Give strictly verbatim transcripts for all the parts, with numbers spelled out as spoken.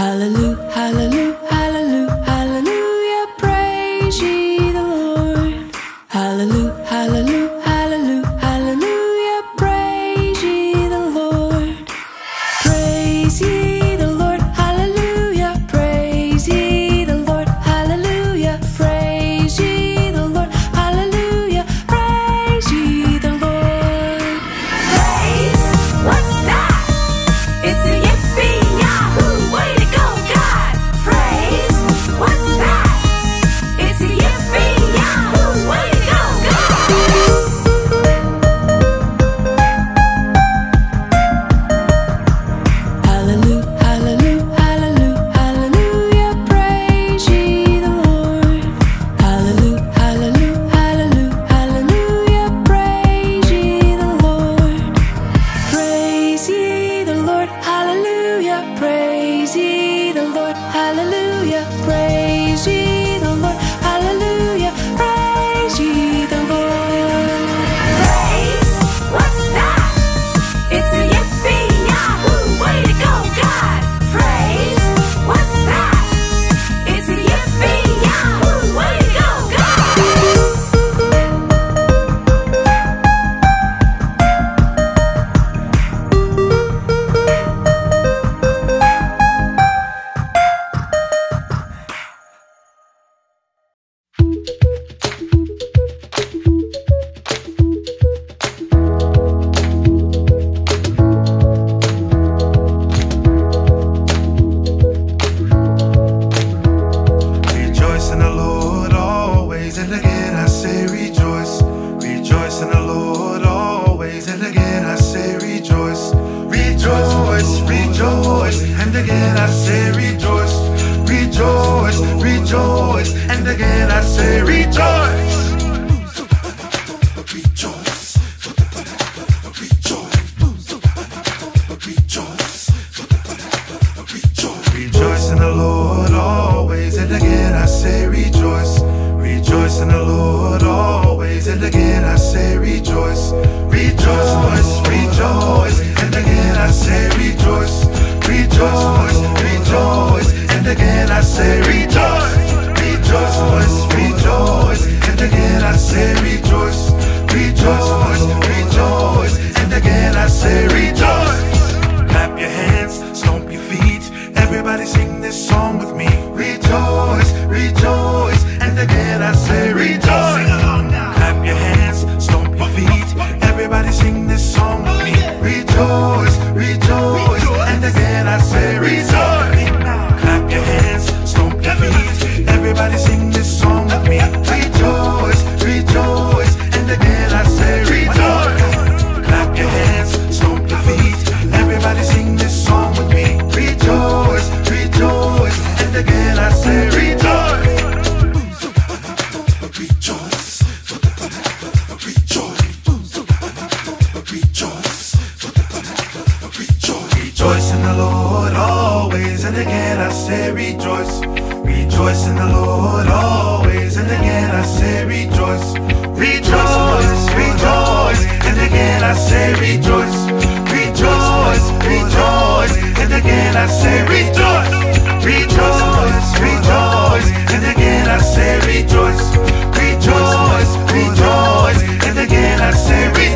Hallelujah, hallelujah, hallelujah, hallelujah, praise ye the Lord. Hallelujah, hallelujah, hallelujah, hallelujah, praise ye the Lord. Praise ye the Lord, hallelujah, praise ye the Lord, hallelujah, praise ye the Lord, hallelujah, praise ye the Lord. Praise, what's that? It's a yippee! Praise ye the Lord, hallelujah, praise ye the Lord, hallelujah, praise ye the Lord. Praise, what's that? It's a yippee-yahoo, way to go, God. Praise, what's that? It's a yippee-yahoo, way to go, God. Rejoice, and again I say rejoice. Rejoice, rejoice, rejoice in the Lord always, and again I say rejoice. Rejoice in the Lord always, and again I say rejoice. Rejoice, rejoice, and again I say rejoice. Rejoice, rejoice, and again I say rejoice. Rejoice, rejoice, and again I say rejoice. Rejoice, rejoice, and again I say rejoice. Clap your hands, stomp your feet, everybody sing this song with me. Rejoice, rejoice, and again I say rejoice. Clap your hands, stomp your feet, everybody sing this song with me. Rejoice, rejoice, and again I say rejoice. Clap your hands, stomp your feet, everybody sing this song with me. Rejoice, rejoice, and again I say rejoice. Clap your hands, stomp your feet, everybody sing this song with me. Rejoice, rejoice, and again I say rejoice. Rejoice, rejoice, rejoice, rejoice. Rejoice in the Lord always, and again I say rejoice. Rejoice in the Lord always, and again I say rejoice. Rejoice, rejoice, and again I say rejoice. Rejoice, rejoice, and again I say rejoice. Rejoice, rejoice, and again I say rejoice. Rejoice, rejoice, and again I say rejoice.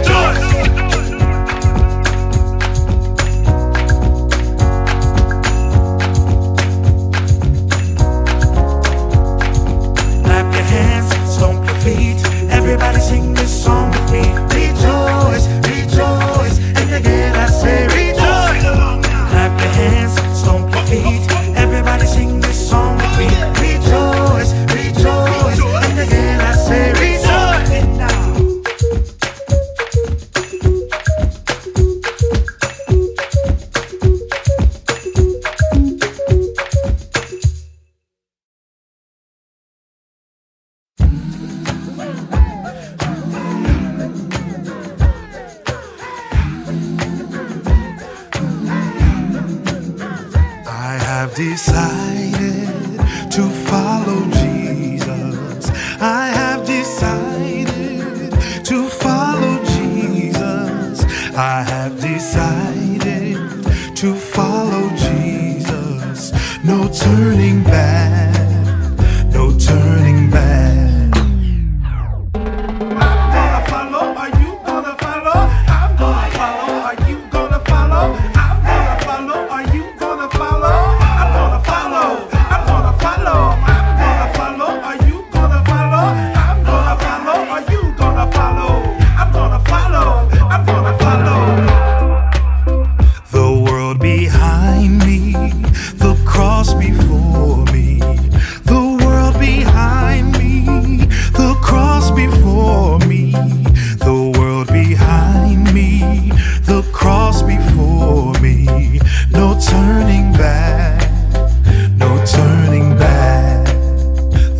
Decided to follow Jesus. I have decided to follow Jesus. I have decided to follow Jesus. turning back, no turning back. I'm gonna follow, are you gonna follow? I'm gonna follow, are you gonna follow? I'm gonna follow, are you gonna follow? I'm gonna follow, I'm gonna follow. I'm gonna follow, are you gonna follow? I'm gonna follow, are you gonna follow? I'm gonna follow, I'm gonna follow. The world behind me, the cross before me, the world behind me, the cross before me, the world behind me, the cross before me, no turning back, no turning back.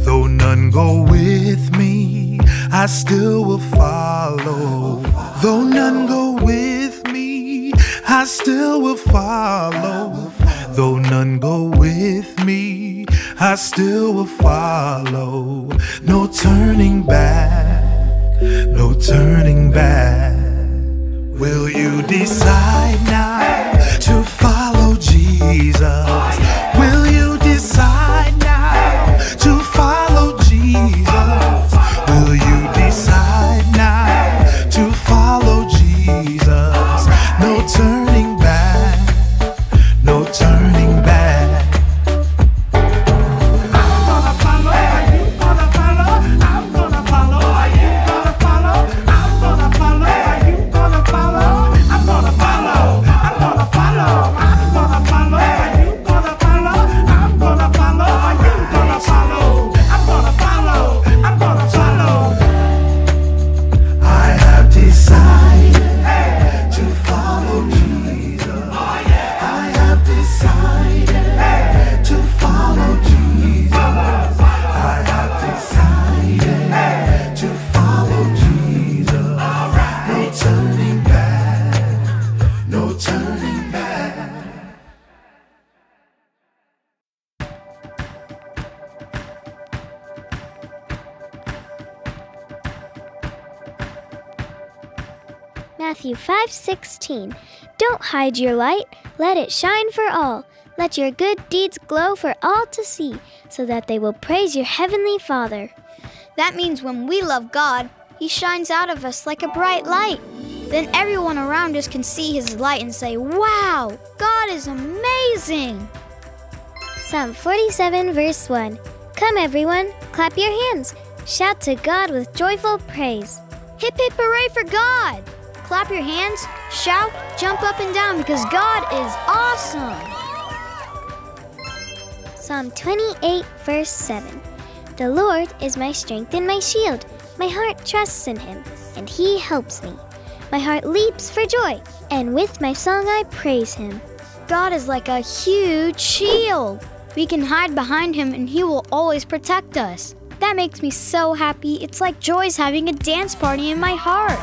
Though none go with me, I still will follow. Though none go with me, I still will follow. Though none go with me, I still will follow. No turning back, no turning back. Will you decide now to follow Jesus? Will you decide now to follow Jesus? Will you decide now to follow Jesus? No turning back, no turning back. Matthew five sixteen. Don't hide your light, let it shine for all. Let your good deeds glow for all to see, so that they will praise your heavenly Father. That means when we love God, He shines out of us like a bright light. Then everyone around us can see His light and say, "Wow, God is amazing!" Psalm forty-seven verse one. Come everyone, clap your hands. Shout to God with joyful praise. Hip hip hooray for God! Clap your hands, shout, jump up and down, because God is awesome. Psalm twenty-eight, verse seven. The Lord is my strength and my shield. My heart trusts in Him, and He helps me. My heart leaps for joy, and with my song I praise Him. God is like a huge shield. We can hide behind Him, and He will always protect us. That makes me so happy. It's like joy's having a dance party in my heart.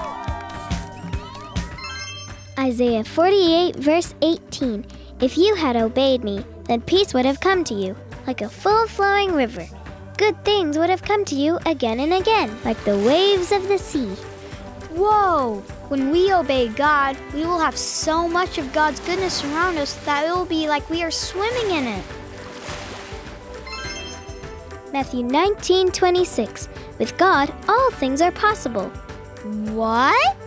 Isaiah forty-eight, verse eighteen. If you had obeyed me, then peace would have come to you, like a full-flowing river. Good things would have come to you again and again, like the waves of the sea. Whoa! When we obey God, we will have so much of God's goodness around us that it will be like we are swimming in it. Matthew nineteen, twenty-six. With God, all things are possible. What?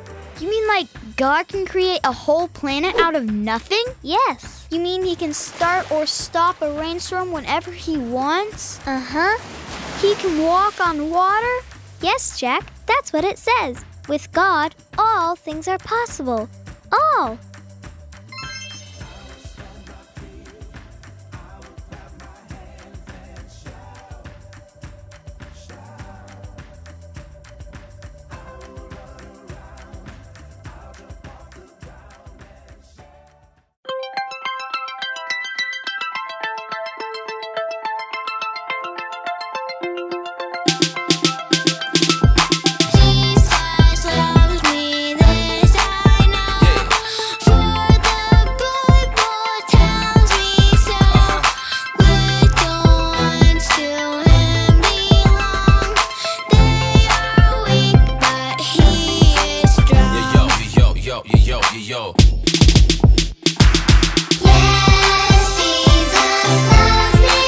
You mean like God can create a whole planet out of nothing? Yes. You mean He can start or stop a rainstorm whenever He wants? Uh-huh. He can walk on water? Yes, Jack. That's what it says. With God, all things are possible. All. Yes, Jesus loves me.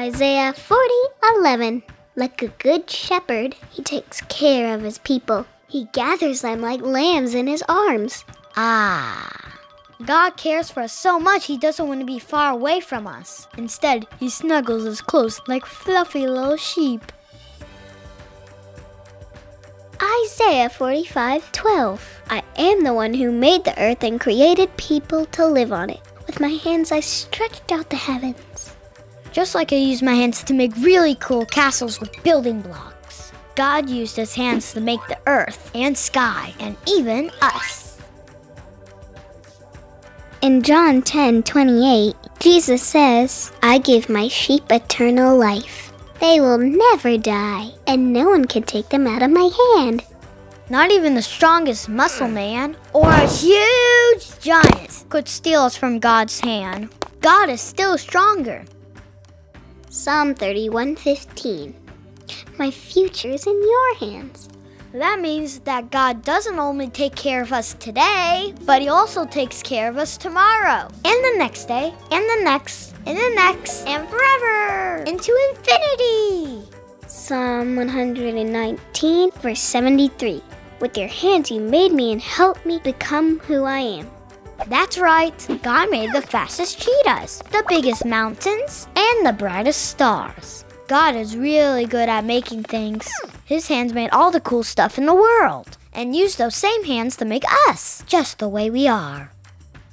Isaiah forty eleven. Like a good shepherd, he takes care of his people. He gathers them like lambs in his arms. Ah. God cares for us so much he doesn't want to be far away from us. Instead, he snuggles us close like fluffy little sheep. Isaiah forty-five twelve. I am the one who made the earth and created people to live on it. With my hands I stretched out the heavens. Just like I used my hands to make really cool castles with building blocks, God used his hands to make the earth and sky and even us. In John ten twenty-eight, Jesus says, I give my sheep eternal life. They will never die, and no one can take them out of my hand. Not even the strongest muscle man or a huge giant could steal us from God's hand. God is still stronger. Psalm thirty-one fifteen. My future is in your hands. That means that God doesn't only take care of us today, but he also takes care of us tomorrow, and the next day, and the next, and the next, and forever, into infinity. Psalm one nineteen, verse seventy-three. With your hands you made me and helped me become who I am. That's right, God made the fastest cheetahs, the biggest mountains, and the brightest stars. God is really good at making things. His hands made all the cool stuff in the world, and used those same hands to make us, just the way we are.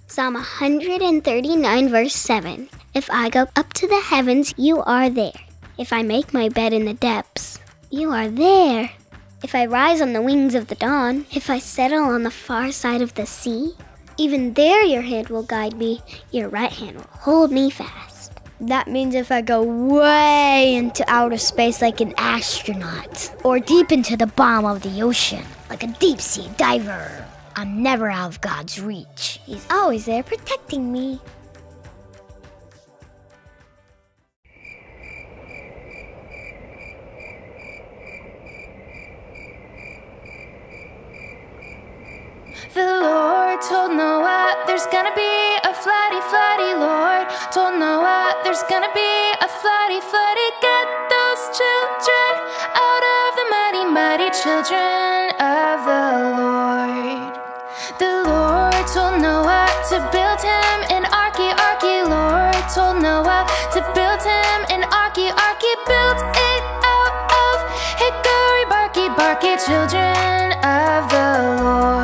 Psalm one thirty-nine, verse seven. If I go up to the heavens, you are there. If I make my bed in the depths, you are there. If I rise on the wings of the dawn, if I settle on the far side of the sea, even there your hand will guide me, your right hand will hold me fast. That means if I go way into outer space like an astronaut, or deep into the bottom of the ocean, like a deep sea diver, I'm never out of God's reach. He's always there protecting me. The Lord told Noah there's gonna be a floody, floody. Lord told Noah there's gonna be a floody, floody. Get those children out of the mighty, mighty children of the Lord. The Lord told Noah to build him an arky, arky. Lord told Noah to build him an arky, arky. Built it out of hickory, barky, barky. Children of the Lord.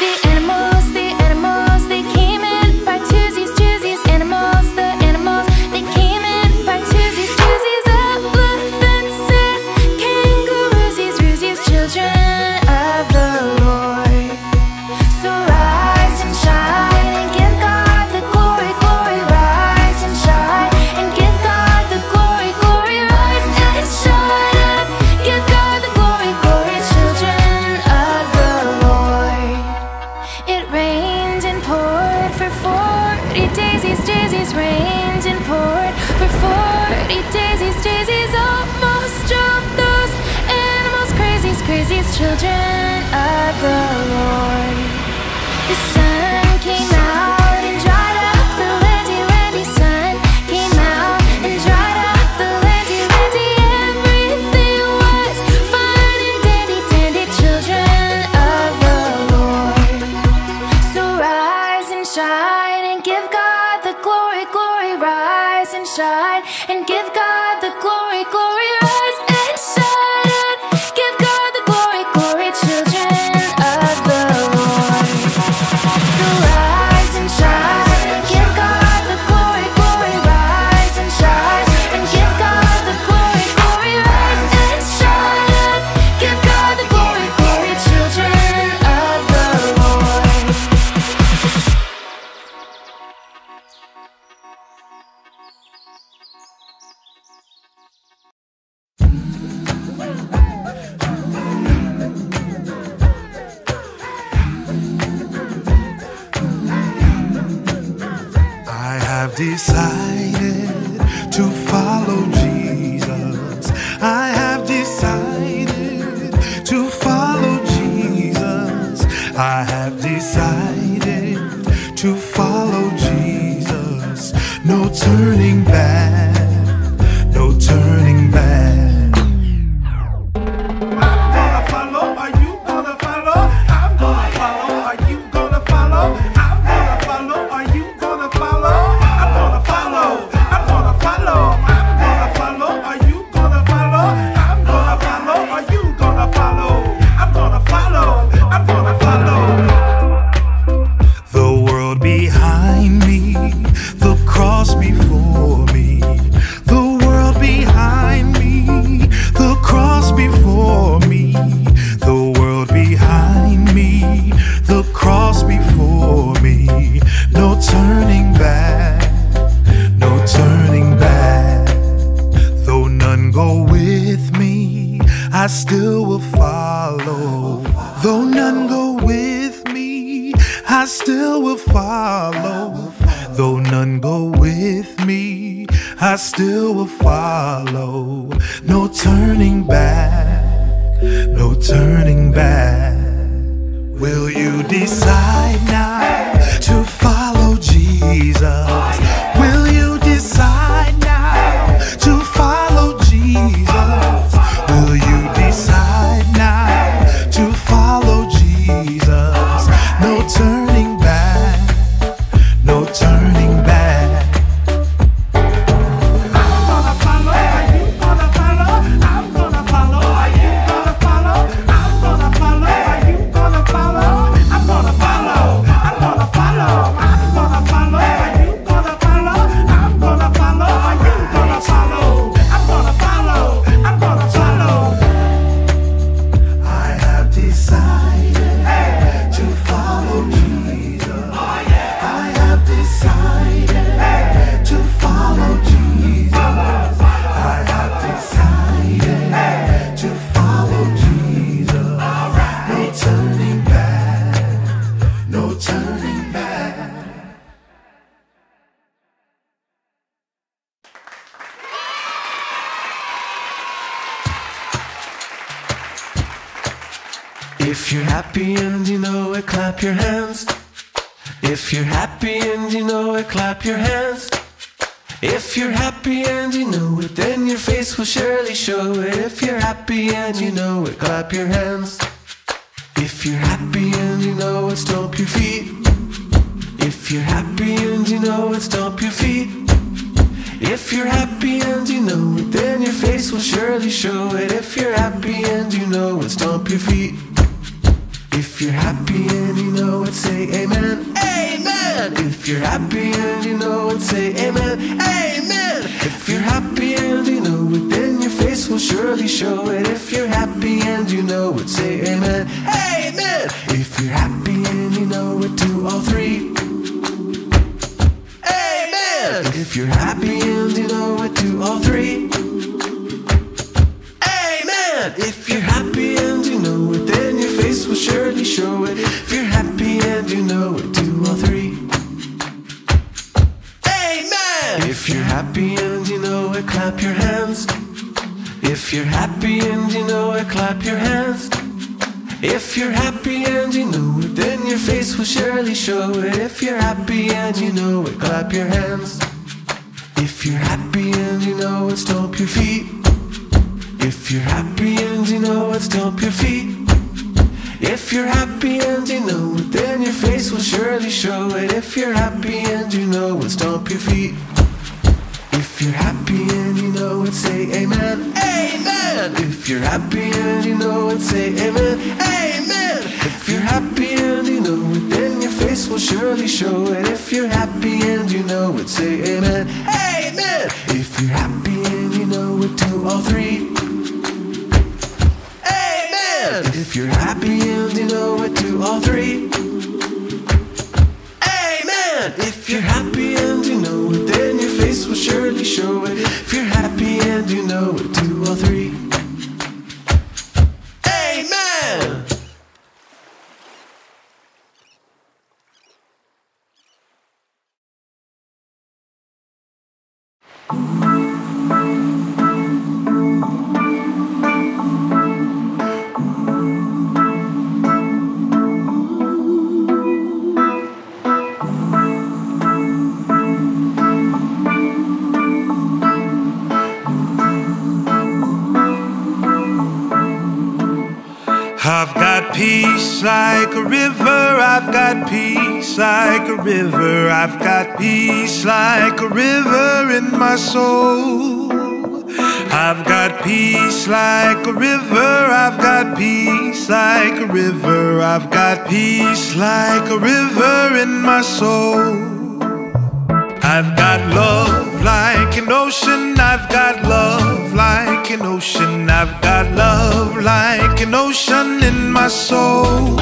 The animals, the animals, they came in by twosies, twosies. Animals, the animals, they came in by twosies, twosies. Elephants and kangaroos, roosies, children of the Lord. So rise and shine and give God the glory, glory. Rise and shine and give God the glory, glory. Rise and shine and give God the glory, glory. Children of the Lord. It rained and poured for forty daisies, daisies. Rained and poured for forty daisies, daisies. Almost drove those animals crazies, crazies. Children of the Lord. The sun came out. And give God the glory, glory. Rise and shine and give God the glory, glory. Children of the Lord. So rise and shine and give God the glory, glory. Rise and shine and give God the glory, glory. Rise and shine and give God the glory, glory. Children of the Lord. Decided to follow Jesus. I have decided to follow Jesus. I have decided to follow Jesus. turning back, no turning back. I'm gonna follow, are you gonna follow? I'm gonna follow, are you gonna follow? I'm gonna follow, are you gonna follow? I'm gonna follow, I'm gonna follow. I'm gonna follow, are you gonna follow? I'm gonna follow, are you gonna follow? I'm gonna follow, I'm gonna follow. The world behind me, the cross before me, the world behind me, the cross before me, the world behind me, the cross before me, no turning back, no turning back. Though none go with me, I still will follow. Though none go with me, I still will follow. Though none go with me, I still will follow. No turning back, no turning back. Will you decide now to follow Jesus? Will you decide now to follow Jesus? Will you decide now to follow Jesus? No turning back, no turning back. I'm gonna follow, are you gonna follow? I'm gonna follow, are you gonna follow? I'm gonna follow, are you gonna follow? I'm gonna follow, I'm gonna follow. I'm gonna follow, are you gonna follow? I'm gonna follow, are you gonna follow? I'm gonna follow, I'm gonna follow. I have decided to follow Jesus. I have decided to follow Jesus. I have decided to follow Jesus. No turning back, no turning back. If you're happy and you know it, clap your hands. If you're happy and you know it, clap your hands. If you're happy and you know it, then your face will surely show it. If you're happy and you know it, clap your hands. If you're happy and you know it, stomp your feet. If you're happy and you know it, stomp your feet. If you're happy and you know it, then your face will surely show it. If you're happy and you know it, stomp your feet. If you're happy and you know it, say amen, amen. If you're happy and you know it, say amen, amen. If you're happy and you know it, then your face will surely show it. If you're happy and you know it, say amen, amen. If you're happy and you know it, do all three. Amen. If you're happy and you know it, do all three. Amen. If you're happy and you know it, then your face will surely show it. If you're happy and you know it, do all three. Amen. If you're happy and you know it, clap your hands. If you're happy and you know it, clap your hands. If you're happy and you know it, then your face will surely show it. If you're happy and you know it, clap your hands. If you're happy and you know it, stomp your feet. If you're happy and you know it, stomp your feet. If you're happy and you know it, then your face will surely show it. If you're happy and you know it, stomp your feet. If you're happy and you know it, say amen, amen. If you're happy and you know it, say amen, amen. If you're happy and you know it, then your face will surely show it. If you're happy and you know it, say amen, amen. If you're happy and you know it, do all three. If you're happy and you know it, do all three. Amen. If you're happy and you know it, then your face will surely show it. If you're happy and you know it, do all three. Amen. Thank you. peace like a river, I've got peace like a river, I've got peace like a river in my soul. I've got peace like a river, I've got peace like a river, I've got peace like a river in my soul. I've got love like an ocean, I've got love like an ocean, I've got love like an ocean in my soul.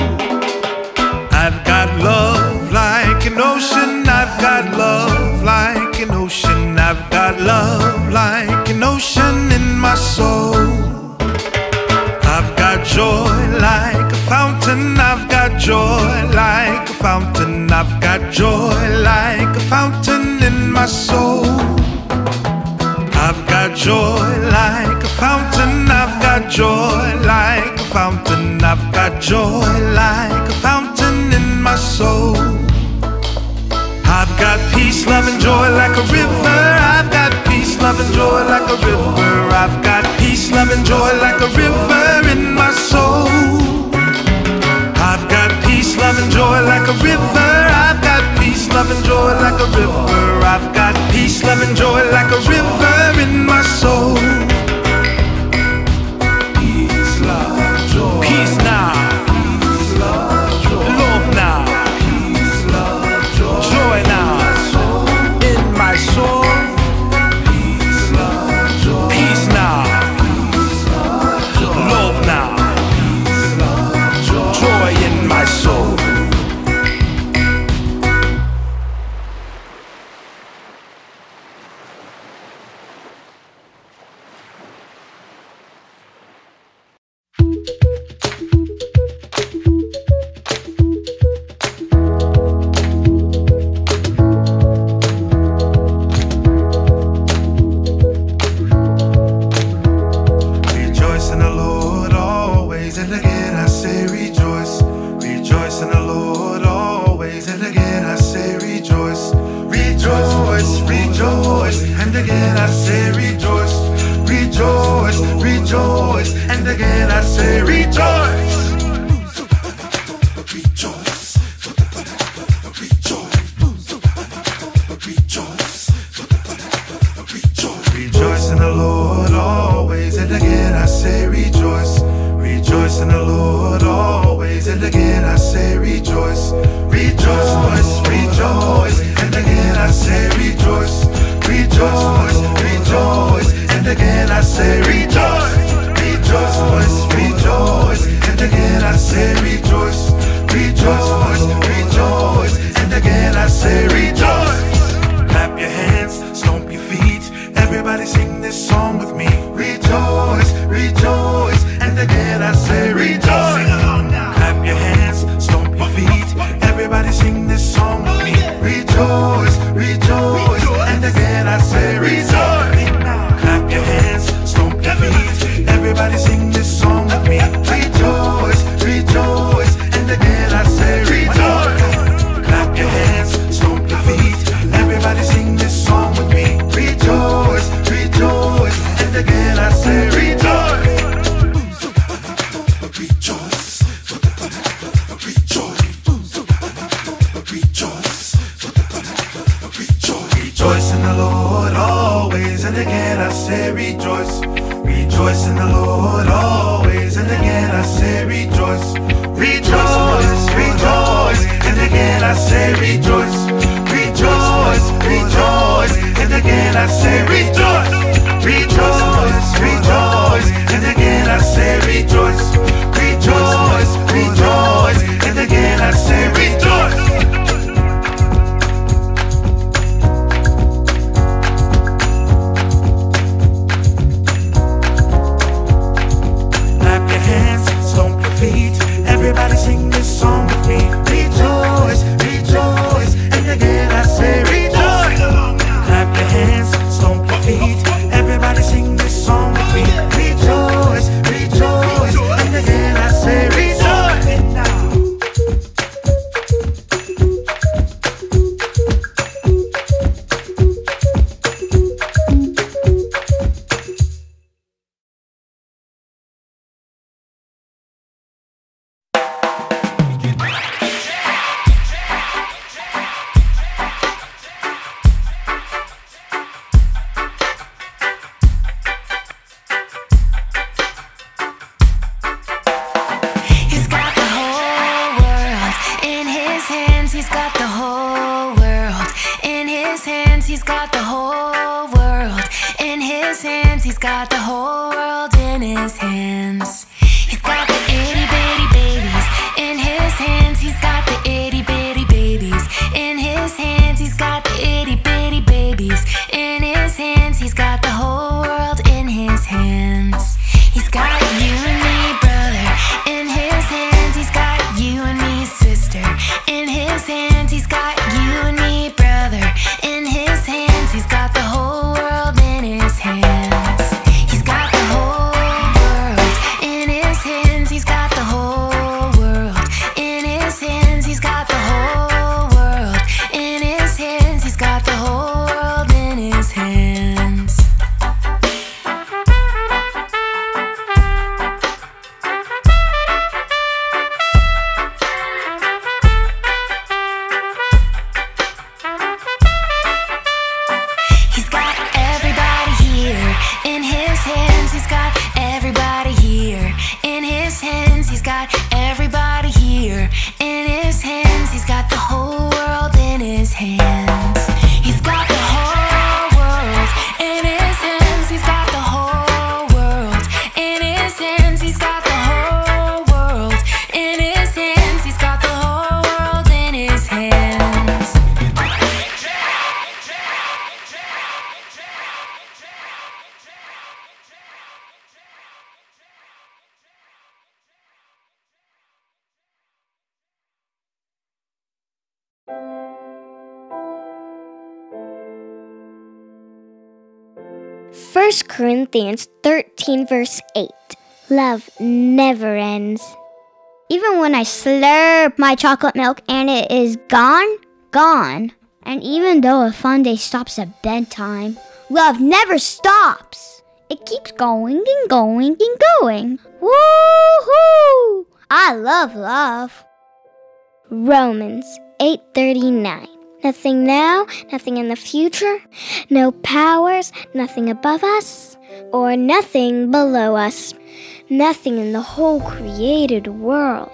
I've got love like an ocean, I've got love like an ocean, I've got love like an ocean in my soul. I've got joy like a fountain, I've got joy like a fountain, I've got joy like a fountain in my soul. I've got joy like a fountain, I've got joy like a fountain, I've got joy like a fountain in my soul. I've got peace, love, and joy like a river, I've got peace, love, and joy like a river, I've got peace, love, and joy like a river in my soul. I've got peace, love, and joy like a river, I've got peace, love, and joy like a river, I've got peace, love, and joy like a river in my soul. Peace, love, joy, peace now. got the whole world in his hands. He's got the itty bitty babies in his hands. He's got the itty bitty babies in his hands. He's got the itty bitty babies in his hands. He's got the whole world in his hands. He's got you and me, brother, in his hands. He's got you and me, sister, in his hands. He's got you and me, brother, in his hands. He's got the whole world in his hands. First Corinthians thirteen verse eight. Love never ends. Even when I slurp my chocolate milk and it is gone, gone. And even though a fun day stops at bedtime, love never stops. It keeps going and going and going. Woo-hoo! I love love. Romans eight thirty-nine. Nothing now, nothing in the future, no powers, nothing above us, or nothing below us. Nothing in the whole created world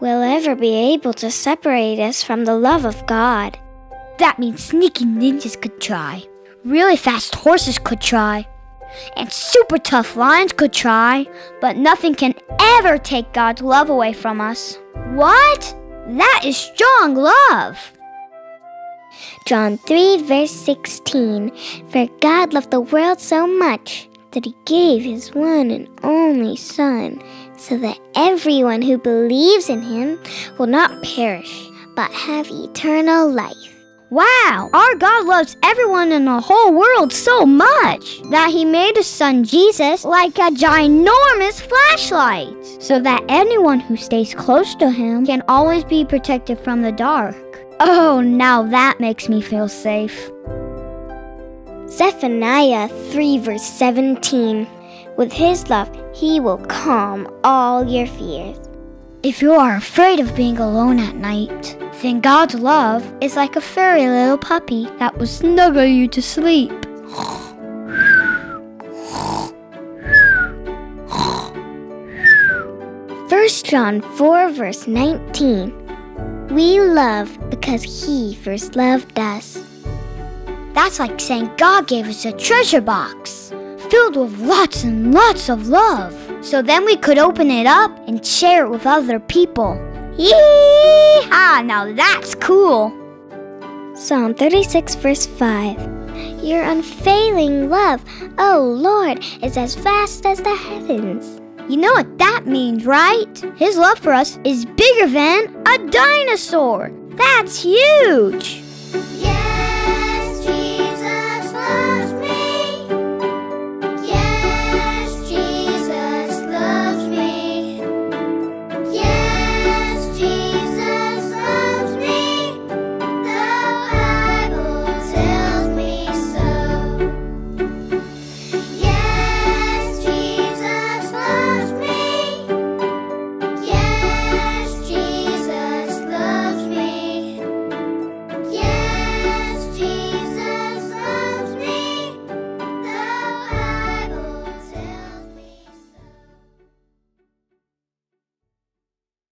will ever be able to separate us from the love of God. That means sneaky ninjas could try, really fast horses could try, and super tough lions could try, but nothing can ever take God's love away from us. What? That is strong love! John three verse sixteen. For God loved the world so much that he gave his one and only Son, so that everyone who believes in him will not perish, but have eternal life. Wow! Our God loves everyone in the whole world so much that he made his Son Jesus like a ginormous flashlight, so that anyone who stays close to him can always be protected from the dark. Oh, now that makes me feel safe. Zephaniah three verse seventeen. With his love, he will calm all your fears. If you are afraid of being alone at night, then God's love is like a furry little puppy that will snuggle you to sleep. First John four verse nineteen. We love because he first loved us. That's like saying God gave us a treasure box filled with lots and lots of love, so then we could open it up and share it with other people. Yee-haw! Now that's cool! Psalm thirty-six verse five. Your unfailing love, O Lord, is as vast as the heavens. You know what that means, right? His love for us is bigger than a dinosaur. That's huge! Yeah.